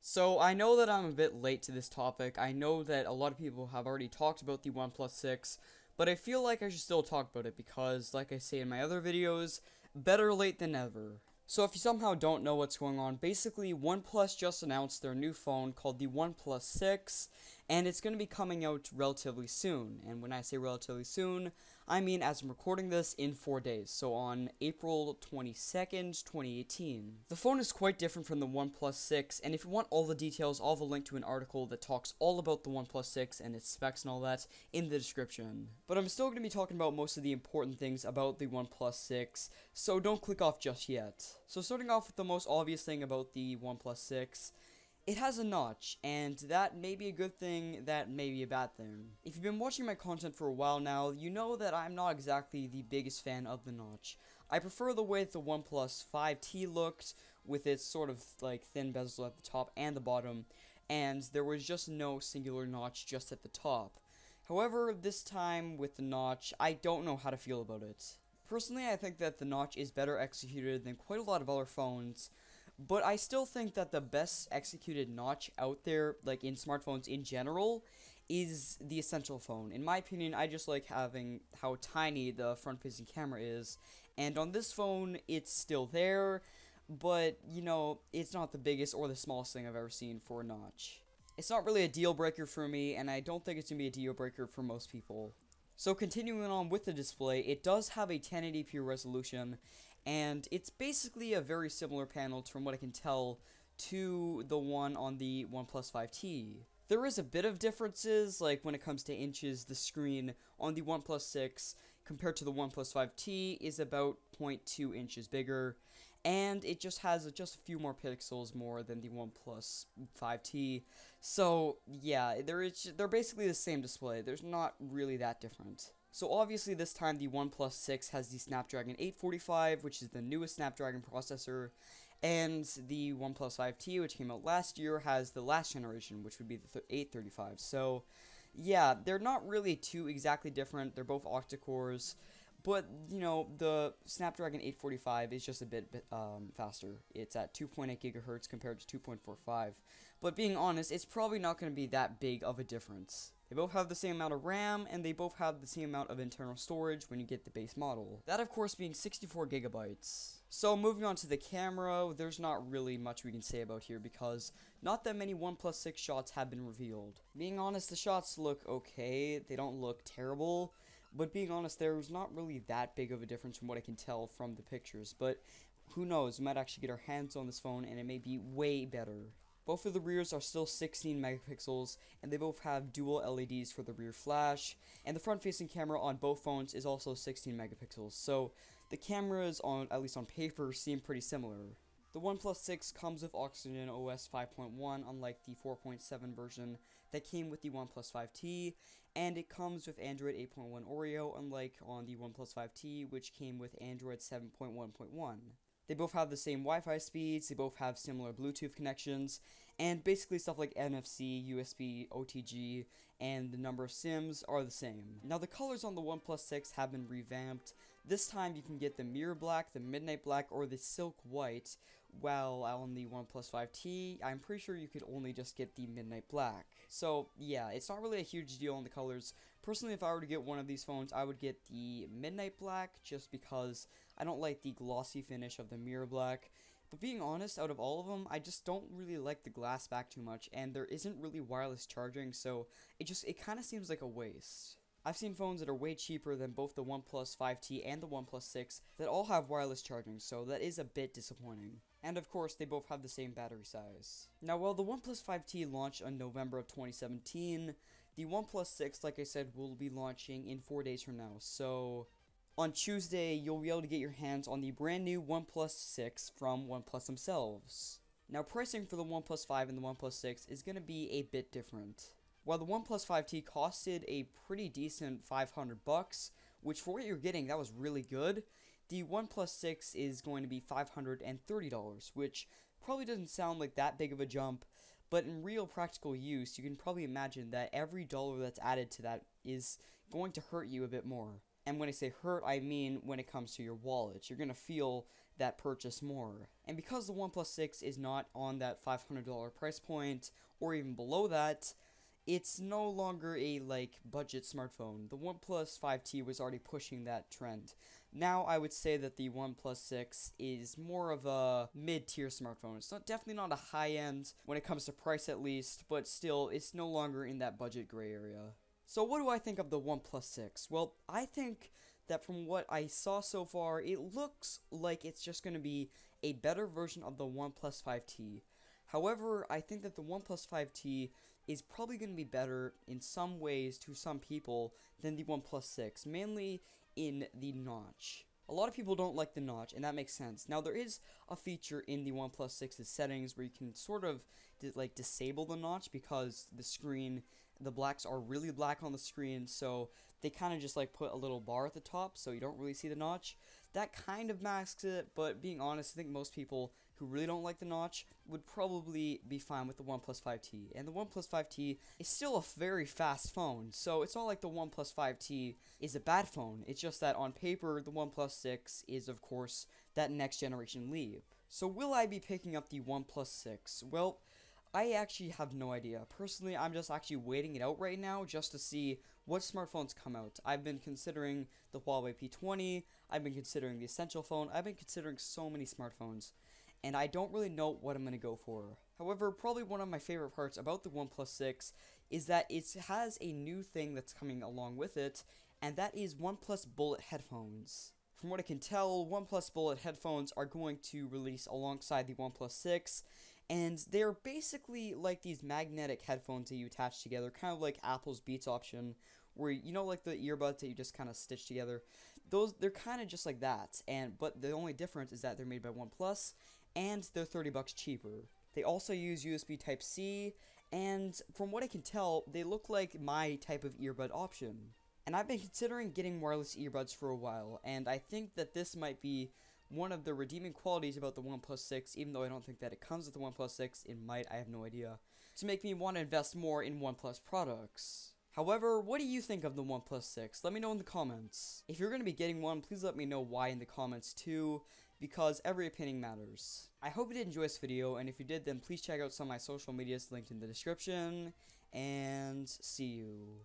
So I know that I'm a bit late to this topic. I know that a lot of people have already talked about the OnePlus 6, but I feel like I should still talk about it because, like I say in my other videos, better late than ever. So if you somehow don't know what's going on, basically OnePlus just announced their new phone called the OnePlus 6, and it's going to be coming out relatively soon. And when I say relatively soon, I mean as I'm recording this in 4 days, so on April 22nd, 2018. The phone is quite different from the OnePlus 6, and if you want all the details, I'll have a link to an article that talks all about the OnePlus 6 and its specs and all that in the description. But I'm still going to be talking about most of the important things about the OnePlus 6, so don't click off just yet. So starting off with the most obvious thing about the OnePlus 6, it has a notch, and that may be a good thing, that may be a bad thing. If you've been watching my content for a while now, you know that I'm not exactly the biggest fan of the notch. I prefer the way the OnePlus 5T looked, with its sort of like thin bezel at the top and the bottom, and there was just no singular notch just at the top. However, this time with the notch, I don't know how to feel about it. Personally, I think that the notch is better executed than quite a lot of other phones, but I still think that the best executed notch out there, like in smartphones in general, is the Essential Phone. In my opinion, I just like having how tiny the front-facing camera is, and on this phone, it's still there, but, you know, it's not the biggest or the smallest thing I've ever seen for a notch. It's not really a deal-breaker for me, and I don't think it's going to be a deal-breaker for most people. So continuing on with the display, it does have a 1080p resolution, and it's basically a very similar panel, from what I can tell, to the one on the OnePlus 5T. There is a bit of differences, like when it comes to inches, the screen on the OnePlus 6 compared to the OnePlus 5T is about 0.2 inches bigger, and it just has just a few more pixels more than the OnePlus 5T. So yeah, they're basically the same display. There's not really that different. So obviously this time the OnePlus 6 has the Snapdragon 845, which is the newest Snapdragon processor, and the OnePlus 5T, which came out last year, has the last generation, which would be the 835. So yeah, they're not really too exactly different. They're both octa-cores. But, you know, the Snapdragon 845 is just a bit faster. It's at 2.8 gigahertz compared to 2.45. But being honest, it's probably not going to be that big of a difference. They both have the same amount of RAM, and they both have the same amount of internal storage when you get the base model. That, of course, being 64 gigabytes. So, moving on to the camera, there's not really much we can say about here because not that many OnePlus 6 shots have been revealed. Being honest, the shots look okay. They don't look terrible. But being honest, there was not really that big of a difference from what I can tell from the pictures. But who knows, we might actually get our hands on this phone and it may be way better. Both of the rears are still 16 megapixels, and they both have dual LEDs for the rear flash. And the front-facing camera on both phones is also 16 megapixels. So the cameras, at least on paper, seem pretty similar. The OnePlus 6 comes with Oxygen OS 5.1, unlike the 4.7 version that came with the OnePlus 5T, and it comes with Android 8.1 Oreo, unlike on the OnePlus 5T, which came with Android 7.1.1. They both have the same Wi-Fi speeds, they both have similar Bluetooth connections, and basically stuff like NFC, USB, OTG, and the number of SIMs are the same. Now the colors on the OnePlus 6 have been revamped. This time you can get the mirror black, the midnight black, or the silk white, while on the OnePlus 5T, I'm pretty sure you could only just get the midnight black. So yeah, it's not really a huge deal on the colors. Personally, if I were to get one of these phones, I would get the midnight black, just because I don't like the glossy finish of the mirror black. But being honest, out of all of them, I just don't really like the glass back too much, and there isn't really wireless charging, so it kind of seems like a waste. I've seen phones that are way cheaper than both the OnePlus 5T and the OnePlus 6 that all have wireless charging, so that is a bit disappointing. And of course, they both have the same battery size. Now, while the OnePlus 5T launched on November of 2017, the OnePlus 6, like I said, will be launching in 4 days from now, so on Tuesday, you'll be able to get your hands on the brand new OnePlus 6 from OnePlus themselves. Now, pricing for the OnePlus 5 and the OnePlus 6 is going to be a bit different. While the OnePlus 5T costed a pretty decent $500, which for what you're getting, that was really good, the OnePlus 6 is going to be $530, which probably doesn't sound like that big of a jump, but in real practical use, you can probably imagine that every dollar that's added to that is going to hurt you a bit more. And when I say hurt, I mean when it comes to your wallet. You're going to feel that purchase more. And because the OnePlus 6 is not on that $500 price point or even below that, it's no longer a budget smartphone. The OnePlus 5T was already pushing that trend. Now I would say that the OnePlus 6 is more of a mid-tier smartphone. It's definitely not a high end when it comes to price at least, but still it's no longer in that budget gray area. So what do I think of the OnePlus 6? Well, I think that from what I saw so far, it looks like it's just going to be a better version of the OnePlus 5T. However, I think that the OnePlus 5T is probably going to be better in some ways to some people than the OnePlus 6, mainly in the notch. A lot of people don't like the notch, and that makes sense. Now, there is a feature in the OnePlus 6's settings where you can sort of disable the notch because the screen, the blacks are really black on the screen, so they kind of just put a little bar at the top so you don't really see the notch. That kind of masks it, but being honest, I think most people who really don't like the notch would probably be fine with the OnePlus 5T. And the OnePlus 5T is still a very fast phone, so it's not like the OnePlus 5T is a bad phone. It's just that on paper, the OnePlus 6 is, of course, that next generation leap. So will I be picking up the OnePlus 6? Well, I actually have no idea. Personally, I'm just actually waiting it out right now just to see what smartphones come out. I've been considering the Huawei P20, I've been considering the Essential Phone, I've been considering so many smartphones, and I don't really know what I'm going to go for. However, probably one of my favorite parts about the OnePlus 6 is that it has a new thing that's coming along with it, and that is OnePlus Bullet Headphones. From what I can tell, OnePlus Bullet Headphones are going to release alongside the OnePlus 6, and they're basically like these magnetic headphones that you attach together, kind of like Apple's Beats option, where, you know, like the earbuds that you just kind of stitch together. Those, they're kind of just like that, but the only difference is that they're made by OnePlus, and they're $30 cheaper. They also use USB Type-C, and from what I can tell, they look like my type of earbud option. And I've been considering getting wireless earbuds for a while, and I think that this might be one of the redeeming qualities about the OnePlus 6, even though I don't think that it comes with the OnePlus 6, it might, I have no idea, to make me want to invest more in OnePlus products. However, what do you think of the OnePlus 6? Let me know in the comments. If you're going to be getting one, please let me know why in the comments too, because every opinion matters. I hope you did enjoy this video, and if you did, then please check out some of my social medias linked in the description, and see you.